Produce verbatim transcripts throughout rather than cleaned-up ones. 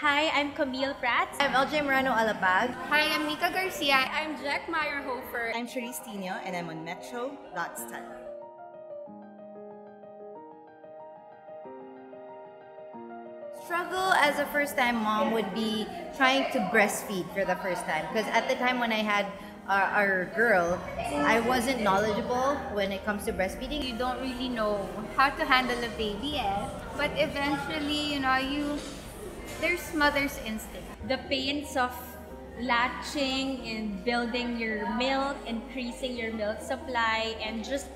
Hi, I'm Camille Prats. I'm L J Moreno-Alapag. Hi, I'm Nikka Garcia. I'm Jack Meyerhofer. I'm Charisse Tinio, and I'm on Metro.Style. Struggle as a first-time mom would be trying to breastfeed for the first time, because at the time when I had our, our girl, I wasn't knowledgeable when it comes to breastfeeding. You don't really know how to handle a baby, yes. But eventually, you know, you there's mother's instinct. The pains of latching and building your milk, increasing your milk supply, and just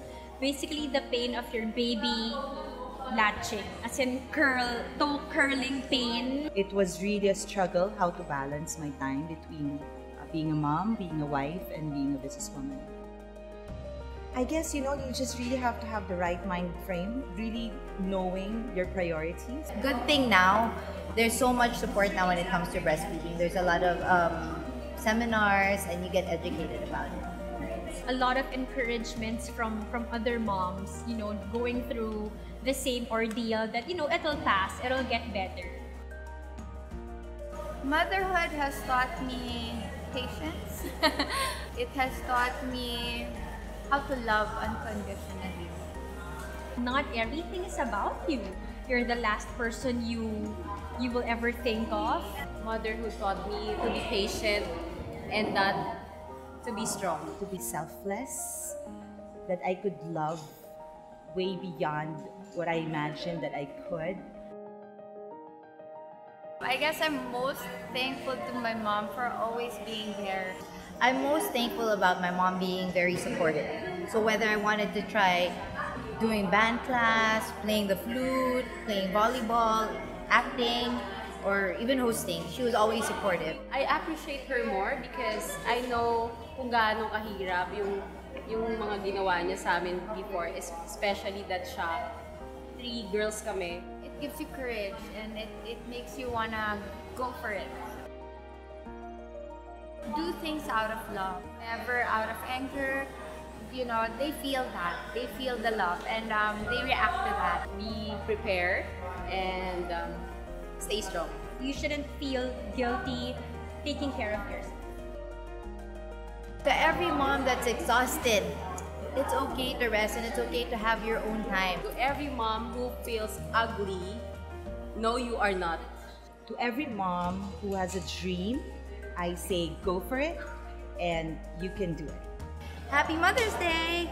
basically the pain of your baby latching, as in curl, toe curling pain. It was really a struggle how to balance my time between being a mom, being a wife, and being a businesswoman. I guess, you know, you just really have to have the right mind frame, really knowing your priorities. Good thing now, there's so much support now when it comes to breastfeeding. There's a lot of um, seminars, and you get educated about it. A lot of encouragements from, from other moms, you know, going through the same ordeal that, you know, it'll pass, it'll get better. Motherhood has taught me patience. It has taught me how to love unconditionally. Not everything is about you. You're the last person you, you will ever think of. Motherhood taught me to be patient and not to be strong, to be selfless, that I could love way beyond what I imagined that I could. I guess I'm most thankful to my mom for always being there. I'm most thankful about my mom being very supportive. So whether I wanted to try doing band class, playing the flute, playing volleyball, acting, or even hosting, she was always supportive. I appreciate her more because I know kung gaano kahirap yung yung mga ginawa niya sa amin before, especially that shop. Three girls kami. It gives you courage and it, it makes you wanna go for it. Do things out of love, never out of anger. You know, they feel that. They feel the love and um, they react to that. Be prepared and um, stay strong. You shouldn't feel guilty taking care of yourself. To every mom that's exhausted, it's okay to rest and it's okay to have your own time. To every mom who feels ugly, no, you are not. To every mom who has a dream, I say go for it and you can do it. Happy Mother's Day!